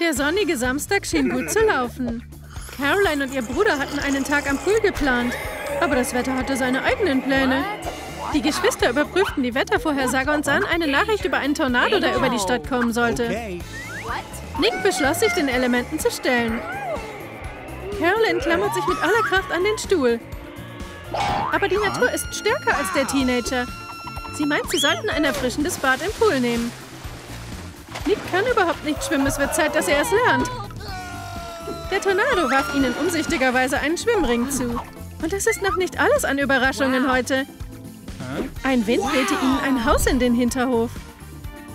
Der sonnige Samstag schien gut zu laufen. Caroline und ihr Bruder hatten einen Tag am Pool geplant, aber das Wetter hatte seine eigenen Pläne. Die Geschwister überprüften die Wettervorhersage und sahen eine Nachricht über einen Tornado, der über die Stadt kommen sollte. Nick beschloss, sich den Elementen zu stellen. Caroline klammert sich mit aller Kraft an den Stuhl. Aber die Natur ist stärker als der Teenager. Sie meint, sie sollten ein erfrischendes Bad im Pool nehmen. Nick kann überhaupt nicht schwimmen, es wird Zeit, dass er es lernt. Der Tornado warf ihnen umsichtigerweise einen Schwimmring zu. Und das ist noch nicht alles an Überraschungen heute. Ein Wind wehte ihnen ein Haus in den Hinterhof.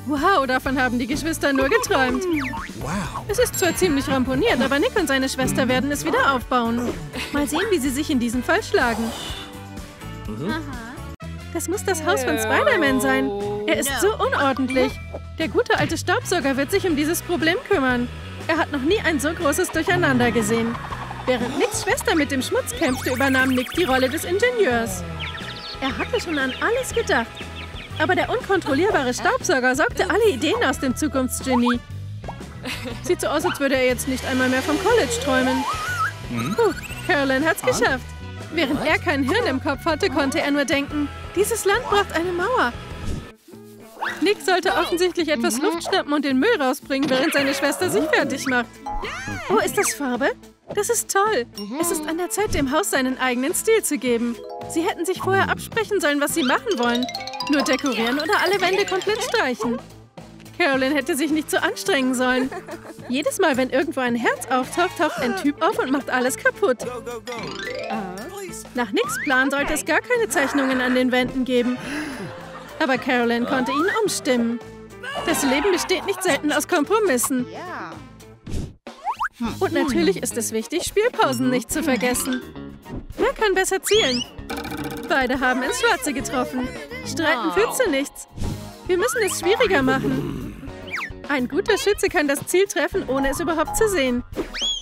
Wow, davon haben die Geschwister nur geträumt. Es ist zwar ziemlich ramponiert, aber Nick und seine Schwester werden es wieder aufbauen. Mal sehen, wie sie sich in diesem Fall schlagen. Das muss das Haus von Spider-Man sein. Er ist so unordentlich. Der gute alte Staubsauger wird sich um dieses Problem kümmern. Er hat noch nie ein so großes Durcheinander gesehen. Während Nicks Schwester mit dem Schmutz kämpfte, übernahm Nick die Rolle des Ingenieurs. Er hatte schon an alles gedacht. Aber der unkontrollierbare Staubsauger saugte alle Ideen aus dem Zukunftsgenie. Sieht so aus, als würde er jetzt nicht einmal mehr vom College träumen. Puh, Caroline hat's geschafft. Während er kein Hirn im Kopf hatte, konnte er nur denken, dieses Land braucht eine Mauer. Nick sollte offensichtlich etwas Luft schnappen und den Müll rausbringen, während seine Schwester sich fertig macht. Oh, ist das Farbe? Das ist toll. Es ist an der Zeit, dem Haus seinen eigenen Stil zu geben. Sie hätten sich vorher absprechen sollen, was sie machen wollen. Nur dekorieren oder alle Wände komplett streichen. Caroline hätte sich nicht so anstrengen sollen. Jedes Mal, wenn irgendwo ein Herz auftaucht, taucht ein Typ auf und macht alles kaputt. Nach Nicks Plan sollte es gar keine Zeichnungen an den Wänden geben. Aber Caroline konnte ihn umstimmen. Das Leben besteht nicht selten aus Kompromissen. Und natürlich ist es wichtig, Spielpausen nicht zu vergessen. Wer kann besser zielen? Beide haben ins Schwarze getroffen. Streiten führt zu nichts. Wir müssen es schwieriger machen. Ein guter Schütze kann das Ziel treffen, ohne es überhaupt zu sehen.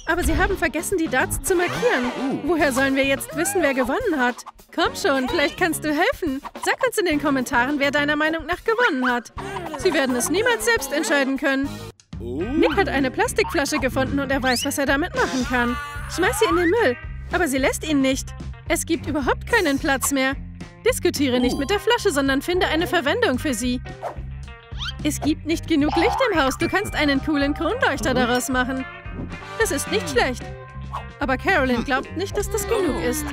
Aber sie haben vergessen, die Darts zu markieren. Woher sollen wir jetzt wissen, wer gewonnen hat? Komm schon, vielleicht kannst du helfen. Sag uns in den Kommentaren, wer deiner Meinung nach gewonnen hat. Sie werden es niemals selbst entscheiden können. Nick hat eine Plastikflasche gefunden und er weiß, was er damit machen kann. Schmeiß sie in den Müll, aber sie lässt ihn nicht. Es gibt überhaupt keinen Platz mehr. Diskutiere nicht mit der Flasche, sondern finde eine Verwendung für sie. Es gibt nicht genug Licht im Haus, du kannst einen coolen Kronleuchter daraus machen. Das ist nicht schlecht. Aber Caroline glaubt nicht, dass das genug ist.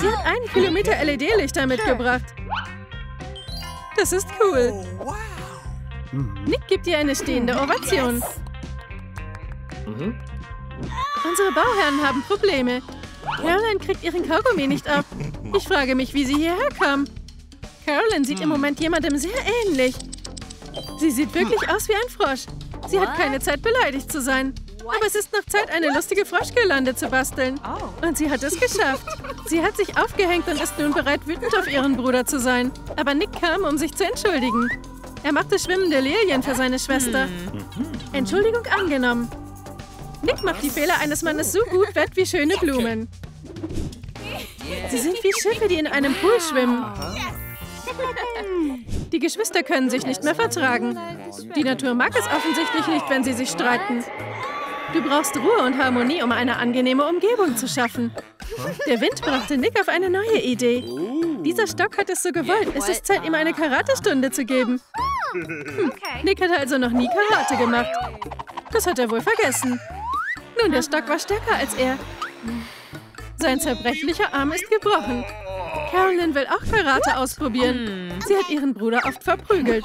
Sie hat 1 Kilometer LED-Lichter mitgebracht. Das ist cool. Nick gibt ihr eine stehende Ovation. Unsere Bauherren haben Probleme. Caroline kriegt ihren Kaugummi nicht ab. Ich frage mich, wie sie hierher kam. Caroline sieht im Moment jemandem sehr ähnlich. Sie sieht wirklich aus wie ein Frosch. Sie hat keine Zeit, beleidigt zu sein. Aber es ist noch Zeit, eine lustige Froschgirlande zu basteln. Und sie hat es geschafft. Sie hat sich aufgehängt und ist nun bereit, wütend auf ihren Bruder zu sein. Aber Nick kam, um sich zu entschuldigen. Er machte schwimmende Lilien für seine Schwester. Entschuldigung angenommen. Nick macht die Fehler eines Mannes so gut wett wie schöne Blumen. Sie sind wie Schiffe, die in einem Pool schwimmen. Die Geschwister können sich nicht mehr vertragen. Die Natur mag es offensichtlich nicht, wenn sie sich streiten. Du brauchst Ruhe und Harmonie, um eine angenehme Umgebung zu schaffen. Der Wind brachte Nick auf eine neue Idee. Dieser Stock hat es so gewollt. Es ist Zeit, ihm eine Karatestunde zu geben. Nick hatte also noch nie Karate gemacht. Das hat er wohl vergessen. Nun, der Stock war stärker als er. Sein zerbrechlicher Arm ist gebrochen. Caroline will auch Karate ausprobieren. Sie hat ihren Bruder oft verprügelt.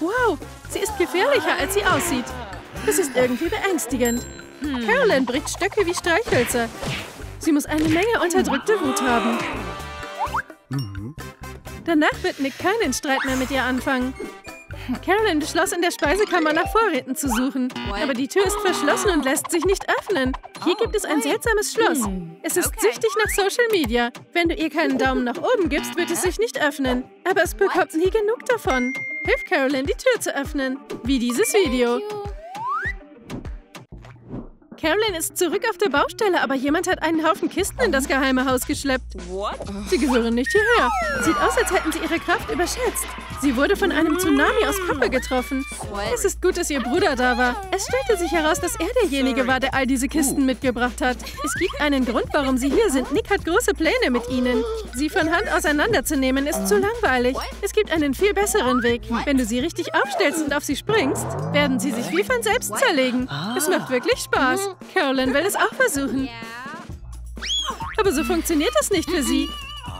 Wow, sie ist gefährlicher, als sie aussieht. Das ist irgendwie beängstigend. Caroline bricht Stöcke wie Streichhölzer. Sie muss eine Menge unterdrückte Wut haben. Danach wird Nick keinen Streit mehr mit ihr anfangen. Caroline beschloss, in der Speisekammer nach Vorräten zu suchen. Aber die Tür ist verschlossen und lässt sich nicht öffnen. Hier gibt es ein seltsames Schloss. Es ist süchtig nach Social Media. Wenn du ihr keinen Daumen nach oben gibst, wird es sich nicht öffnen. Aber es bekommt nie genug davon. Hilf Caroline, die Tür zu öffnen. Wie dieses Video. Carolyn ist zurück auf der Baustelle, aber jemand hat einen Haufen Kisten in das geheime Haus geschleppt. Sie gehören nicht hierher. Sieht aus, als hätten sie ihre Kraft überschätzt. Sie wurde von einem Tsunami aus Pappe getroffen. Es ist gut, dass ihr Bruder da war. Es stellte sich heraus, dass er derjenige war, der all diese Kisten mitgebracht hat. Es gibt einen Grund, warum sie hier sind. Nick hat große Pläne mit ihnen. Sie von Hand auseinanderzunehmen, ist zu langweilig. Es gibt einen viel besseren Weg. Wenn du sie richtig aufstellst und auf sie springst, werden sie sich wie von selbst zerlegen. Es macht wirklich Spaß. Carolyn will es auch versuchen. Aber so funktioniert das nicht für sie.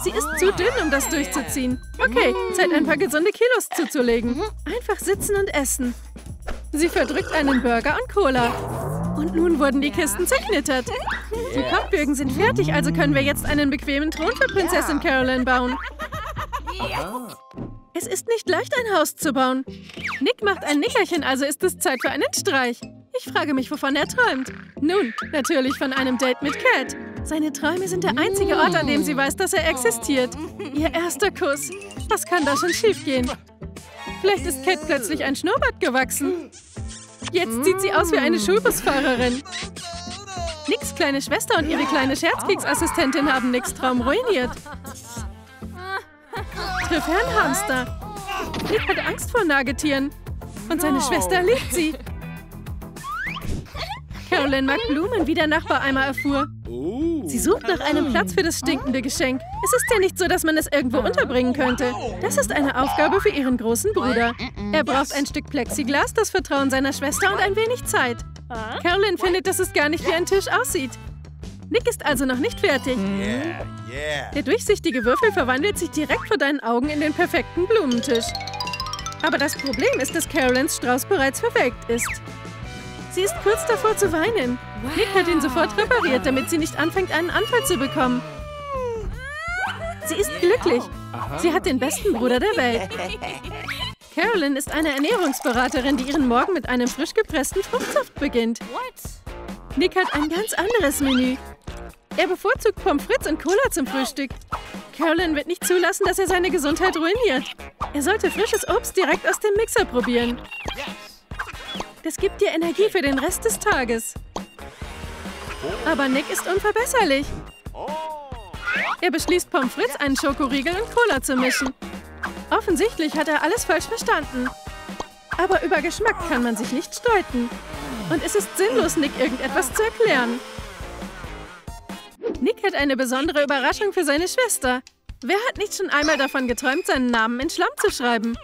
Sie ist zu dünn, um das durchzuziehen. Okay, Zeit, ein paar gesunde Kilos zuzulegen. Einfach sitzen und essen. Sie verdrückt einen Burger und Cola. Und nun wurden die Kisten zerknittert. Die Pappbögen sind fertig, also können wir jetzt einen bequemen Thron für Prinzessin Carolyn bauen. Es ist nicht leicht, ein Haus zu bauen. Nick macht ein Nickerchen, also ist es Zeit für einen Streich. Ich frage mich, wovon er träumt. Nun, natürlich von einem Date mit Cat. Seine Träume sind der einzige Ort, an dem sie weiß, dass er existiert. Ihr erster Kuss. Was kann da schon schiefgehen? Vielleicht ist Cat plötzlich ein Schnurrbart gewachsen. Jetzt sieht sie aus wie eine Schulbusfahrerin. Nicks kleine Schwester und ihre kleine Scherzkeks-Assistentin haben Nicks Traum ruiniert. Triff Herrn Hamster. Nick hat Angst vor Nagetieren. Und seine Schwester liebt sie. Carolyn mag Blumen, wie der Nachbar einmal erfuhr. Sie sucht nach einem Platz für das stinkende Geschenk. Es ist ja nicht so, dass man es irgendwo unterbringen könnte. Das ist eine Aufgabe für ihren großen Bruder. Er braucht ein Stück Plexiglas, das Vertrauen seiner Schwester und ein wenig Zeit. Carolyn findet, dass es gar nicht wie ein Tisch aussieht. Nick ist also noch nicht fertig. Der durchsichtige Würfel verwandelt sich direkt vor deinen Augen in den perfekten Blumentisch. Aber das Problem ist, dass Carolyns Strauß bereits verwelkt ist. Sie ist kurz davor zu weinen. Nick hat ihn sofort repariert, damit sie nicht anfängt, einen Anfall zu bekommen. Sie ist glücklich. Sie hat den besten Bruder der Welt. Carolyn ist eine Ernährungsberaterin, die ihren Morgen mit einem frisch gepressten Fruchtsaft beginnt. Nick hat ein ganz anderes Menü. Er bevorzugt Pommes frites und Cola zum Frühstück. Carolyn wird nicht zulassen, dass er seine Gesundheit ruiniert. Er sollte frisches Obst direkt aus dem Mixer probieren. Das gibt dir Energie für den Rest des Tages. Aber Nick ist unverbesserlich. Er beschließt, Pommes frites, einen Schokoriegel und Cola zu mischen. Offensichtlich hat er alles falsch verstanden. Aber über Geschmack kann man sich nicht streiten. Und es ist sinnlos, Nick irgendetwas zu erklären. Nick hat eine besondere Überraschung für seine Schwester. Wer hat nicht schon einmal davon geträumt, seinen Namen in Schlamm zu schreiben?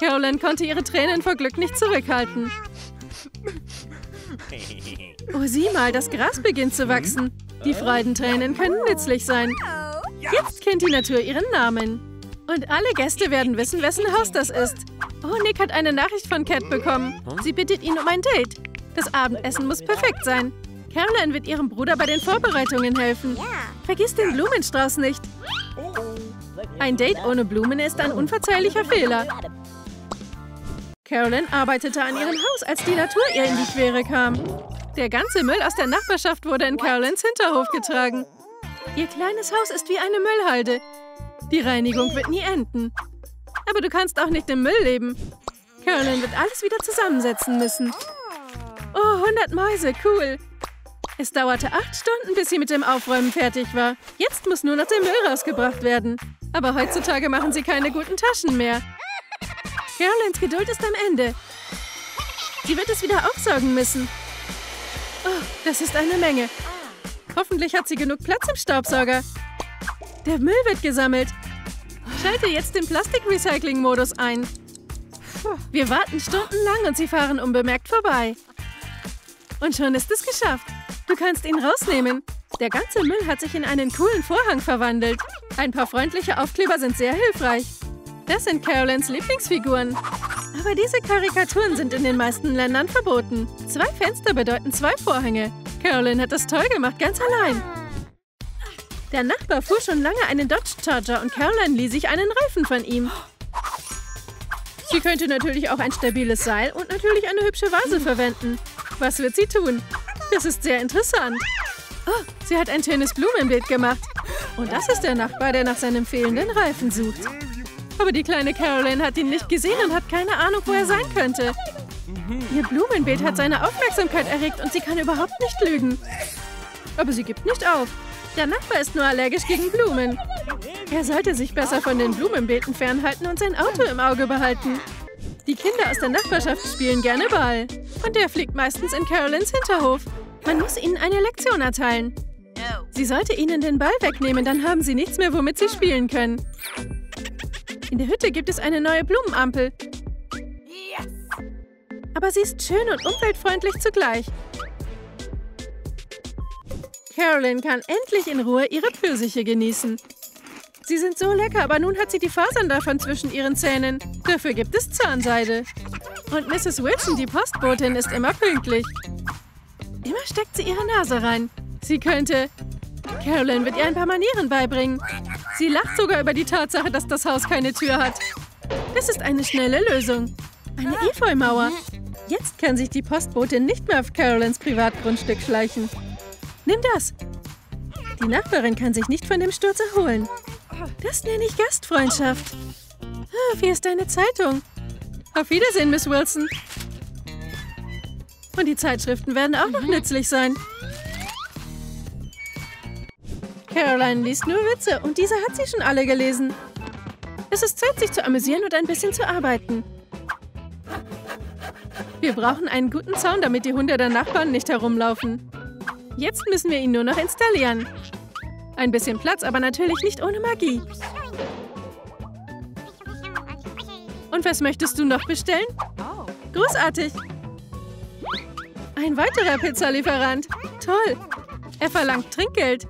Carolyn konnte ihre Tränen vor Glück nicht zurückhalten. Oh, sieh mal, das Gras beginnt zu wachsen. Die Freudentränen können nützlich sein. Jetzt kennt die Natur ihren Namen. Und alle Gäste werden wissen, wessen Haus das ist. Oh, Nick hat eine Nachricht von Cat bekommen. Sie bittet ihn um ein Date. Das Abendessen muss perfekt sein. Carolyn wird ihrem Bruder bei den Vorbereitungen helfen. Vergiss den Blumenstrauß nicht. Ein Date ohne Blumen ist ein unverzeihlicher Fehler. Carolyn arbeitete an ihrem Haus, als die Natur ihr in die Quere kam. Der ganze Müll aus der Nachbarschaft wurde in Carolyns Hinterhof getragen. Ihr kleines Haus ist wie eine Müllhalde. Die Reinigung wird nie enden. Aber du kannst auch nicht im Müll leben. Carolyn wird alles wieder zusammensetzen müssen. Oh, 100 Mäuse, cool. Es dauerte 8 Stunden, bis sie mit dem Aufräumen fertig war. Jetzt muss nur noch der Müll rausgebracht werden. Aber heutzutage machen sie keine guten Taschen mehr. Carolyns Geduld ist am Ende. Sie wird es wieder aufsaugen müssen. Oh, das ist eine Menge. Hoffentlich hat sie genug Platz im Staubsauger. Der Müll wird gesammelt. Schalte jetzt den Plastik-Recycling-Modus ein. Wir warten stundenlang und sie fahren unbemerkt vorbei. Und schon ist es geschafft. Du kannst ihn rausnehmen. Der ganze Müll hat sich in einen coolen Vorhang verwandelt. Ein paar freundliche Aufkleber sind sehr hilfreich. Das sind Carolyns Lieblingsfiguren. Aber diese Karikaturen sind in den meisten Ländern verboten. 2 Fenster bedeuten 2 Vorhänge. Carolyn hat das toll gemacht, ganz allein. Der Nachbar fuhr schon lange einen Dodge Charger und Carolyn lieh sich einen Reifen von ihm. Sie könnte natürlich auch ein stabiles Seil und natürlich eine hübsche Vase verwenden. Was wird sie tun? Das ist sehr interessant. Oh, sie hat ein schönes Blumenbeet gemacht. Und das ist der Nachbar, der nach seinem fehlenden Reifen sucht. Aber die kleine Carolyn hat ihn nicht gesehen und hat keine Ahnung, wo er sein könnte. Ihr Blumenbeet hat seine Aufmerksamkeit erregt und sie kann überhaupt nicht lügen. Aber sie gibt nicht auf. Der Nachbar ist nur allergisch gegen Blumen. Er sollte sich besser von den Blumenbeeten fernhalten und sein Auto im Auge behalten. Die Kinder aus der Nachbarschaft spielen gerne Ball. Und der fliegt meistens in Carolins Hinterhof. Man muss ihnen eine Lektion erteilen. Sie sollte ihnen den Ball wegnehmen, dann haben sie nichts mehr, womit sie spielen können. In der Hütte gibt es eine neue Blumenampel. Aber sie ist schön und umweltfreundlich zugleich. Carolyn kann endlich in Ruhe ihre Pfirsiche genießen. Sie sind so lecker, aber nun hat sie die Fasern davon zwischen ihren Zähnen. Dafür gibt es Zahnseide. Und Mrs. Wilson, die Postbotin, ist immer pünktlich. Immer steckt sie ihre Nase rein. Sie könnte... Carolyn wird ihr ein paar Manieren beibringen. Sie lacht sogar über die Tatsache, dass das Haus keine Tür hat. Das ist eine schnelle Lösung. Eine Efeumauer. Jetzt kann sich die Postbotin nicht mehr auf Carolyns Privatgrundstück schleichen. Nimm das. Die Nachbarin kann sich nicht von dem Sturz erholen. Das nenne ich Gastfreundschaft. Oh, hier ist deine Zeitung. Auf Wiedersehen, Miss Wilson. Und die Zeitschriften werden auch noch nützlich sein. Caroline liest nur Witze und diese hat sie schon alle gelesen. Es ist Zeit, sich zu amüsieren und ein bisschen zu arbeiten. Wir brauchen einen guten Zaun, damit die Hunde der Nachbarn nicht herumlaufen. Jetzt müssen wir ihn nur noch installieren. Ein bisschen Platz, aber natürlich nicht ohne Magie. Und was möchtest du noch bestellen? Großartig! Ein weiterer Pizzalieferant. Toll! Er verlangt Trinkgeld.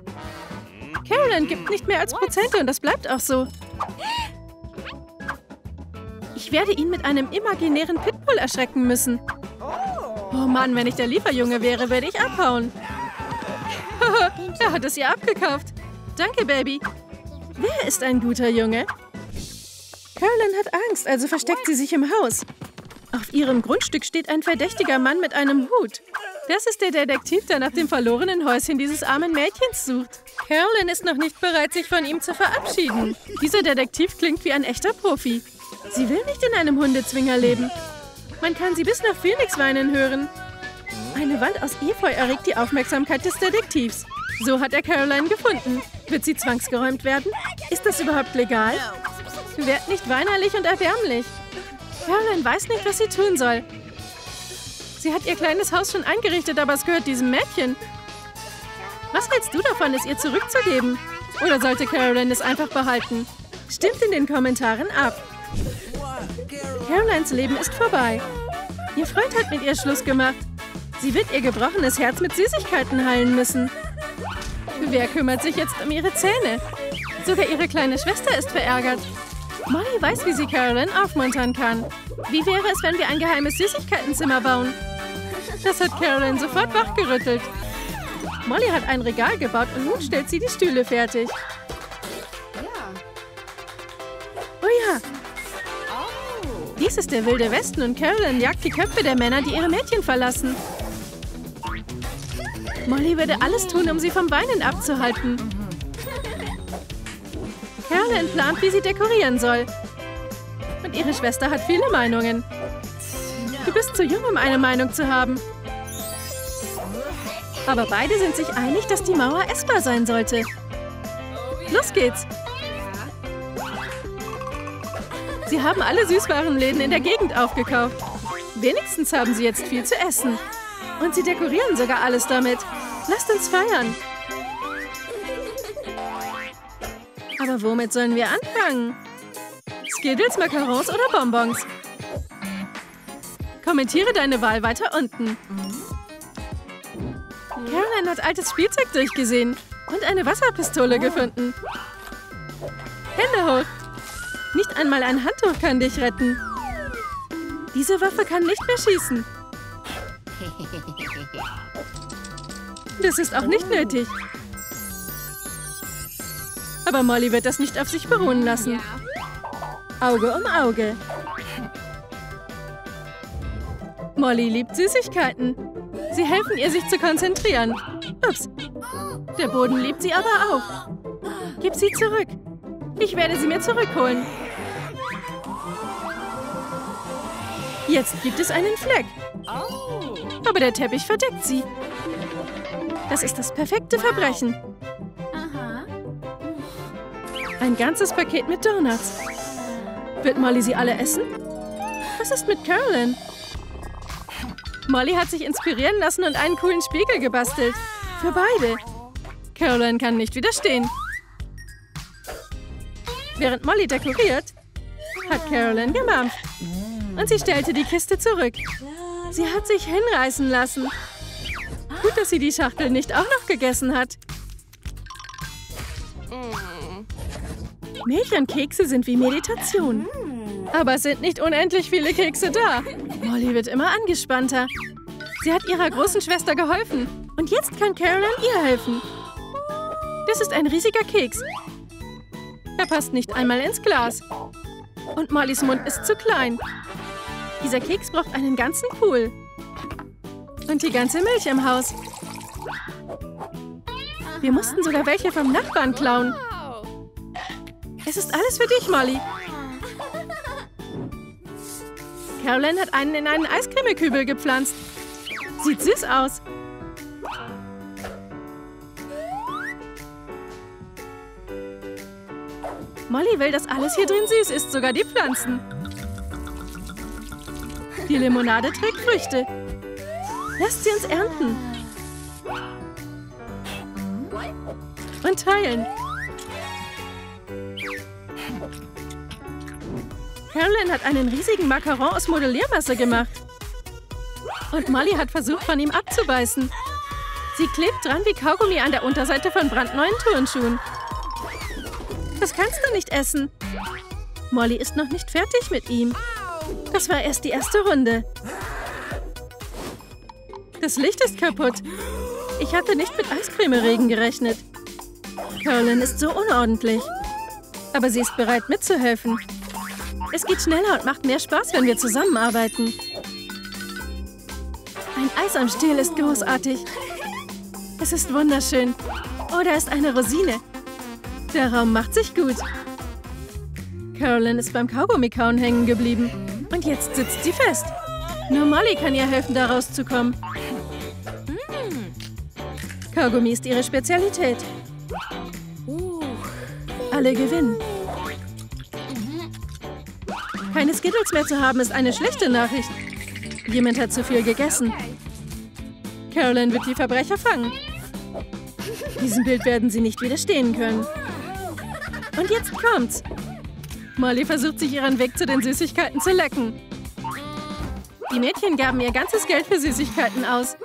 Carolyn gibt nicht mehr als Prozente und das bleibt auch so. Ich werde ihn mit einem imaginären Pitbull erschrecken müssen. Oh Mann, wenn ich der Lieferjunge wäre, würde ich abhauen. Er hat es ihr abgekauft. Danke, Baby. Wer ist ein guter Junge? Carolyn hat Angst, also versteckt sie sich im Haus. Auf ihrem Grundstück steht ein verdächtiger Mann mit einem Hut. Das ist der Detektiv, der nach dem verlorenen Häuschen dieses armen Mädchens sucht. Carolyn ist noch nicht bereit, sich von ihm zu verabschieden. Dieser Detektiv klingt wie ein echter Profi. Sie will nicht in einem Hundezwinger leben. Man kann sie bis nach Phoenix weinen hören. Eine Wand aus Efeu erregt die Aufmerksamkeit des Detektivs. So hat er Caroline gefunden. Wird sie zwangsgeräumt werden? Ist das überhaupt legal? Werd nicht weinerlich und erbärmlich. Caroline weiß nicht, was sie tun soll. Sie hat ihr kleines Haus schon eingerichtet, aber es gehört diesem Mädchen. Was hältst du davon, es ihr zurückzugeben? Oder sollte Caroline es einfach behalten? Stimmt in den Kommentaren ab. Carolines Leben ist vorbei. Ihr Freund hat mit ihr Schluss gemacht. Sie wird ihr gebrochenes Herz mit Süßigkeiten heilen müssen. Wer kümmert sich jetzt um ihre Zähne? Sogar ihre kleine Schwester ist verärgert. Molly weiß, wie sie Carolyn aufmuntern kann. Wie wäre es, wenn wir ein geheimes Süßigkeitenzimmer bauen? Das hat Carolyn sofort wachgerüttelt. Molly hat ein Regal gebaut und nun stellt sie die Stühle fertig. Oh ja! Dies ist der Wilde Westen und Carolyn jagt die Köpfe der Männer, die ihre Mädchen verlassen. Molly würde alles tun, um sie vom Weinen abzuhalten. Carolyn plant, wie sie dekorieren soll. Und ihre Schwester hat viele Meinungen. Du bist zu jung, um eine Meinung zu haben. Aber beide sind sich einig, dass die Mauer essbar sein sollte. Los geht's! Sie haben alle Süßwarenläden in der Gegend aufgekauft. Wenigstens haben sie jetzt viel zu essen. Und sie dekorieren sogar alles damit. Lasst uns feiern. Aber womit sollen wir anfangen? Skittles, Macarons oder Bonbons? Kommentiere deine Wahl weiter unten. Caroline hat altes Spielzeug durchgesehen und eine Wasserpistole gefunden. Hände hoch! Nicht einmal ein Handtuch kann dich retten. Diese Waffe kann nicht mehr schießen. Das ist auch nicht nötig. Aber Molly wird das nicht auf sich beruhen lassen. Auge um Auge. Molly liebt Süßigkeiten. Sie helfen ihr, sich zu konzentrieren. Ups. Der Boden liebt sie aber auch. Gib sie zurück. Ich werde sie mir zurückholen. Jetzt gibt es einen Fleck. Aber der Teppich verdeckt sie. Das ist das perfekte Verbrechen. Ein ganzes Paket mit Donuts. Wird Molly sie alle essen? Was ist mit Carolyn? Molly hat sich inspirieren lassen und einen coolen Spiegel gebastelt. Für beide. Carolyn kann nicht widerstehen. Während Molly dekoriert, hat Carolyn gemampft. Und sie stellte die Kiste zurück. Sie hat sich hinreißen lassen. Gut, dass sie die Schachtel nicht auch noch gegessen hat. Milch und Kekse sind wie Meditation. Aber es sind nicht unendlich viele Kekse da. Molly wird immer angespannter. Sie hat ihrer großen Schwester geholfen. Und jetzt kann Carolyn ihr helfen. Das ist ein riesiger Keks. Er passt nicht einmal ins Glas. Und Mollys Mund ist zu klein. Dieser Keks braucht einen ganzen Pool. Und die ganze Milch im Haus. Wir mussten sogar welche vom Nachbarn klauen. Es ist alles für dich, Molly. Carolyn hat einen in einen Eiscremekübel gepflanzt. Sieht süß aus. Molly will, dass alles hier drin süß ist, sogar die Pflanzen. Die Limonade trägt Früchte. Lasst sie uns ernten. Und teilen. Carolyn hat einen riesigen Macaron aus Modelliermasse gemacht. Und Molly hat versucht, von ihm abzubeißen. Sie klebt dran wie Kaugummi an der Unterseite von brandneuen Turnschuhen. Das kannst du nicht essen. Molly ist noch nicht fertig mit ihm. Das war erst die erste Runde. Das Licht ist kaputt. Ich hatte nicht mit Eiscremeregen gerechnet. Carolyn ist so unordentlich. Aber sie ist bereit, mitzuhelfen. Es geht schneller und macht mehr Spaß, wenn wir zusammenarbeiten. Ein Eis am Stiel ist großartig. Es ist wunderschön. Oh, da ist eine Rosine. Der Raum macht sich gut. Carolyn ist beim Kaugummi-Kauen hängen geblieben. Und jetzt sitzt sie fest. Nur Molly kann ihr helfen, da rauszukommen. Kaugummi ist ihre Spezialität. Alle gewinnen. Keine Skittles mehr zu haben, ist eine schlechte Nachricht. Jemand hat zu viel gegessen. Carolyn wird die Verbrecher fangen. Diesem Bild werden sie nicht widerstehen können. Und jetzt kommt's. Molly versucht, sich ihren Weg zu den Süßigkeiten zu lecken. Die Mädchen gaben ihr ganzes Geld für Süßigkeiten aus.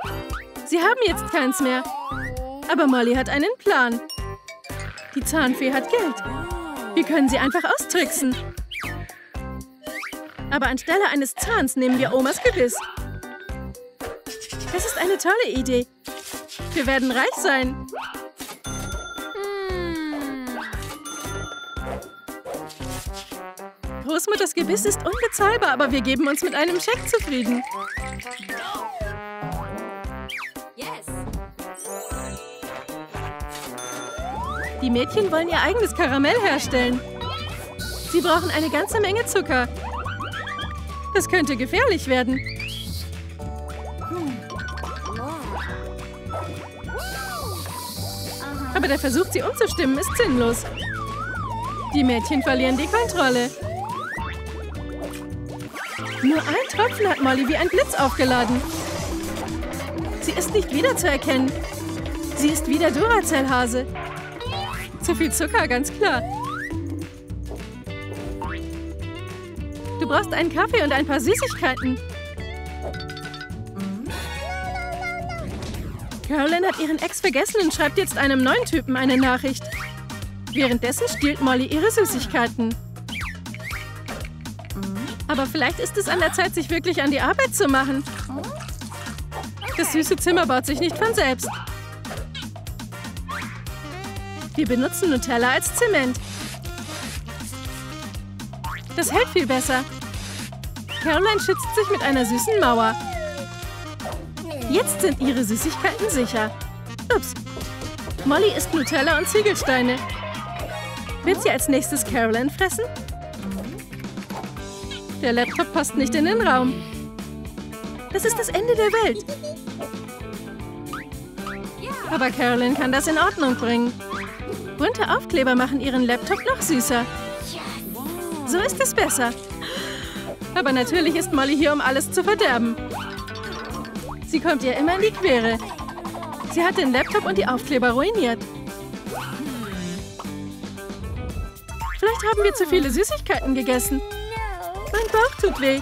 Sie haben jetzt keins mehr. Aber Molly hat einen Plan. Die Zahnfee hat Geld. Wir können sie einfach austricksen. Aber anstelle eines Zahns nehmen wir Omas Gebiss. Das ist eine tolle Idee. Wir werden reich sein. Großmutters Gebiss ist unbezahlbar, aber wir geben uns mit einem Scheck zufrieden. Yes. Die Mädchen wollen ihr eigenes Karamell herstellen. Sie brauchen eine ganze Menge Zucker. Das könnte gefährlich werden. Aber der Versuch, sie umzustimmen, ist sinnlos. Die Mädchen verlieren die Kontrolle. Nur ein Tropfen hat Molly wie ein Blitz aufgeladen. Sie ist nicht wiederzuerkennen. Sie ist wieder Duracell-Hase. Zu viel Zucker, ganz klar. Du brauchst einen Kaffee und ein paar Süßigkeiten. Carolyn hat ihren Ex vergessen und schreibt jetzt einem neuen Typen eine Nachricht. Währenddessen stiehlt Molly ihre Süßigkeiten. Aber vielleicht ist es an der Zeit, sich wirklich an die Arbeit zu machen. Das süße Zimmer baut sich nicht von selbst. Wir benutzen Nutella als Zement. Das hält viel besser. Carolyn schützt sich mit einer süßen Mauer. Jetzt sind ihre Süßigkeiten sicher. Ups. Molly isst Nutella und Ziegelsteine. Wird sie als nächstes Carolyn fressen? Der Laptop passt nicht in den Raum. Das ist das Ende der Welt. Aber Carolyn kann das in Ordnung bringen. Bunte Aufkleber machen ihren Laptop noch süßer. So ist es besser. Aber natürlich ist Molly hier, um alles zu verderben. Sie kommt ihr immer in die Quere. Sie hat den Laptop und die Aufkleber ruiniert. Vielleicht haben wir zu viele Süßigkeiten gegessen. Mein Bauch tut weh.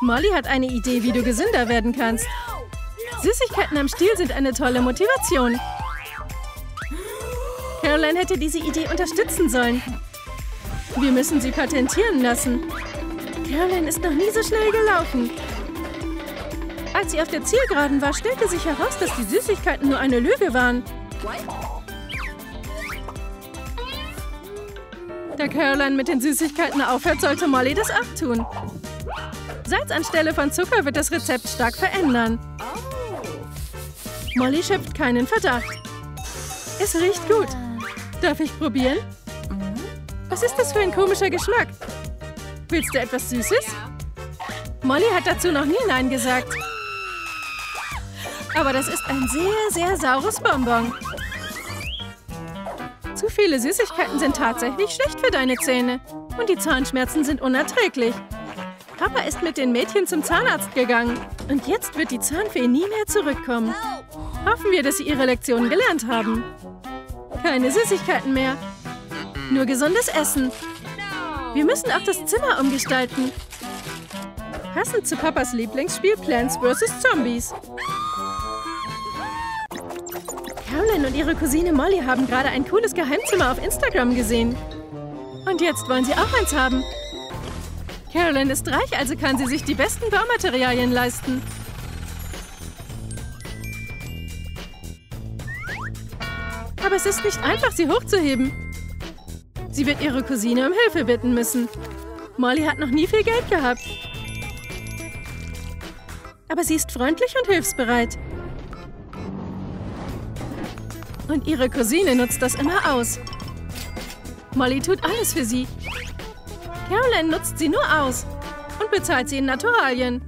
Molly hat eine Idee, wie du gesünder werden kannst. Süßigkeiten am Stiel sind eine tolle Motivation. Caroline hätte diese Idee unterstützen sollen. Wir müssen sie patentieren lassen. Caroline ist noch nie so schnell gelaufen. Als sie auf der Zielgeraden war, stellte sich heraus, dass die Süßigkeiten nur eine Lüge waren. Da Caroline mit den Süßigkeiten aufhört, sollte Molly das abtun. Salz anstelle von Zucker wird das Rezept stark verändern. Molly schöpft keinen Verdacht. Es riecht gut. Darf ich probieren? Was ist das für ein komischer Geschmack? Willst du etwas Süßes? Molly hat dazu noch nie Nein gesagt. Aber das ist ein sehr, sehr saures Bonbon. Zu viele Süßigkeiten sind tatsächlich schlecht für deine Zähne. Und die Zahnschmerzen sind unerträglich. Papa ist mit den Mädchen zum Zahnarzt gegangen. Und jetzt wird die Zahnfee nie mehr zurückkommen. Hoffen wir, dass sie ihre Lektion gelernt haben. Keine Süßigkeiten mehr. Nur gesundes Essen. Wir müssen auch das Zimmer umgestalten. Passend zu Papas Lieblingsspiel Plants vs. Zombies. Caroline und ihre Cousine Molly haben gerade ein cooles Geheimzimmer auf Instagram gesehen. Und jetzt wollen sie auch eins haben. Caroline ist reich, also kann sie sich die besten Baumaterialien leisten. Aber es ist nicht einfach, sie hochzuheben. Sie wird ihre Cousine um Hilfe bitten müssen. Molly hat noch nie viel Geld gehabt. Aber sie ist freundlich und hilfsbereit. Und ihre Cousine nutzt das immer aus. Molly tut alles für sie. Caroline nutzt sie nur aus und bezahlt sie in Naturalien.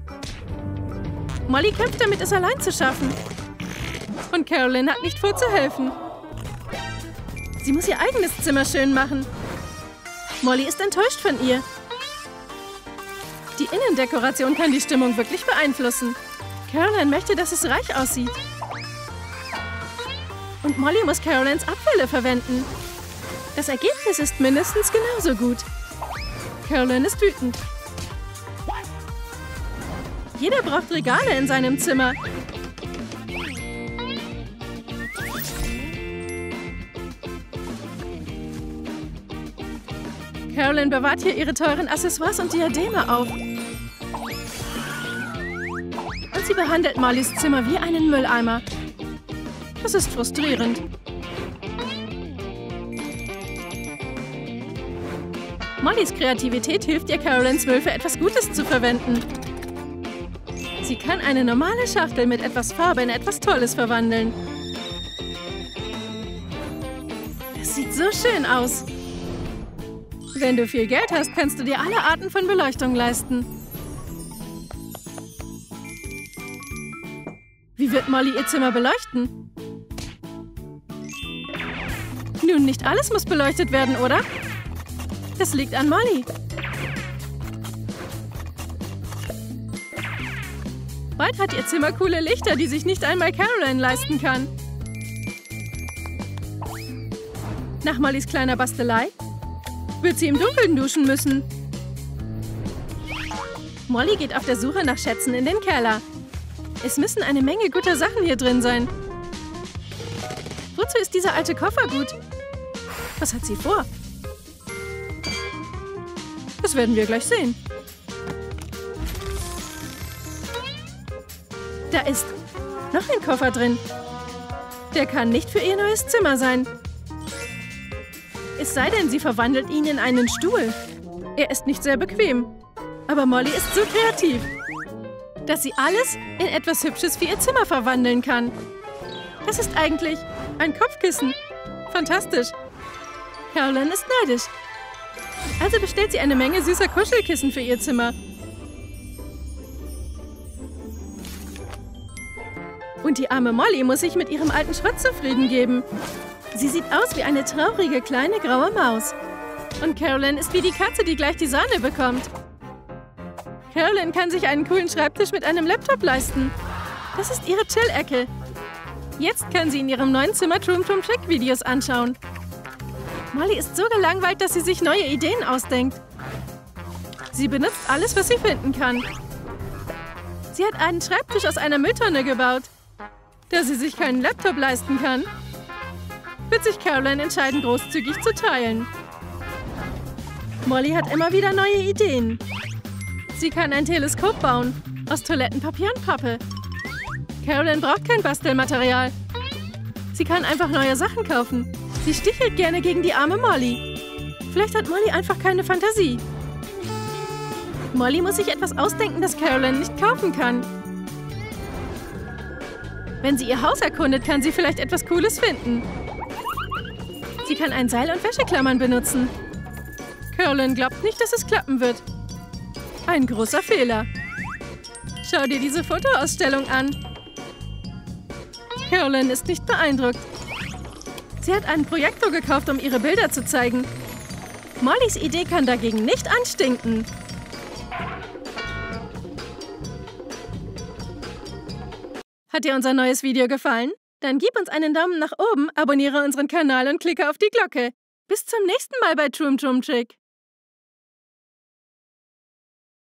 Molly kämpft damit, es allein zu schaffen. Und Caroline hat nicht vor zu helfen. Sie muss ihr eigenes Zimmer schön machen. Molly ist enttäuscht von ihr. Die Innendekoration kann die Stimmung wirklich beeinflussen. Caroline möchte, dass es reich aussieht. Und Molly muss Carolines Abfälle verwenden. Das Ergebnis ist mindestens genauso gut. Caroline ist wütend. Jeder braucht Regale in seinem Zimmer. Caroline bewahrt hier ihre teuren Accessoires und Diademe auf. Und sie behandelt Mollys Zimmer wie einen Mülleimer. Das ist frustrierend. Mollys Kreativität hilft ihr, Carolines Müll für etwas Gutes zu verwenden. Sie kann eine normale Schachtel mit etwas Farbe in etwas Tolles verwandeln. Das sieht so schön aus. Wenn du viel Geld hast, kannst du dir alle Arten von Beleuchtung leisten. Wie wird Molly ihr Zimmer beleuchten? Nun, nicht alles muss beleuchtet werden, oder? Das liegt an Molly. Bald hat ihr Zimmer coole Lichter, die sich nicht einmal Caroline leisten kann. Nach Mollys kleiner Bastelei wird sie im Dunkeln duschen müssen. Molly geht auf der Suche nach Schätzen in den Keller. Es müssen eine Menge guter Sachen hier drin sein. Wozu ist dieser alte Koffer gut? Was hat sie vor? Das werden wir gleich sehen. Da ist noch ein Koffer drin. Der kann nicht für ihr neues Zimmer sein. Es sei denn, sie verwandelt ihn in einen Stuhl. Er ist nicht sehr bequem. Aber Molly ist so kreativ, dass sie alles in etwas Hübsches für ihr Zimmer verwandeln kann. Das ist eigentlich ein Kopfkissen. Fantastisch. Caroline ist neidisch. Also bestellt sie eine Menge süßer Kuschelkissen für ihr Zimmer. Und die arme Molly muss sich mit ihrem alten Schrott zufrieden geben. Sie sieht aus wie eine traurige kleine graue Maus. Und Carolyn ist wie die Katze, die gleich die Sahne bekommt. Carolyn kann sich einen coolen Schreibtisch mit einem Laptop leisten. Das ist ihre Chill-Ecke. Jetzt kann sie in ihrem neuen Zimmer Troom Troom Trick Videos anschauen. Molly ist so gelangweilt, dass sie sich neue Ideen ausdenkt. Sie benutzt alles, was sie finden kann. Sie hat einen Schreibtisch aus einer Mülltonne gebaut. Da sie sich keinen Laptop leisten kann, wird sich Carolyn entscheiden, großzügig zu teilen. Molly hat immer wieder neue Ideen. Sie kann ein Teleskop bauen, aus Toilettenpapier und Pappe. Carolyn braucht kein Bastelmaterial. Sie kann einfach neue Sachen kaufen. Sie stichelt gerne gegen die arme Molly. Vielleicht hat Molly einfach keine Fantasie. Molly muss sich etwas ausdenken, das Carolyn nicht kaufen kann. Wenn sie ihr Haus erkundet, kann sie vielleicht etwas Cooles finden. Sie kann ein Seil und Wäscheklammern benutzen. Carolyn glaubt nicht, dass es klappen wird. Ein großer Fehler. Schau dir diese Fotoausstellung an. Carolyn ist nicht beeindruckt. Sie hat einen Projektor gekauft, um ihre Bilder zu zeigen. Mollys Idee kann dagegen nicht anstinken. Hat dir unser neues Video gefallen? Dann gib uns einen Daumen nach oben, abonniere unseren Kanal und klicke auf die Glocke. Bis zum nächsten Mal bei Troom Troom Trick.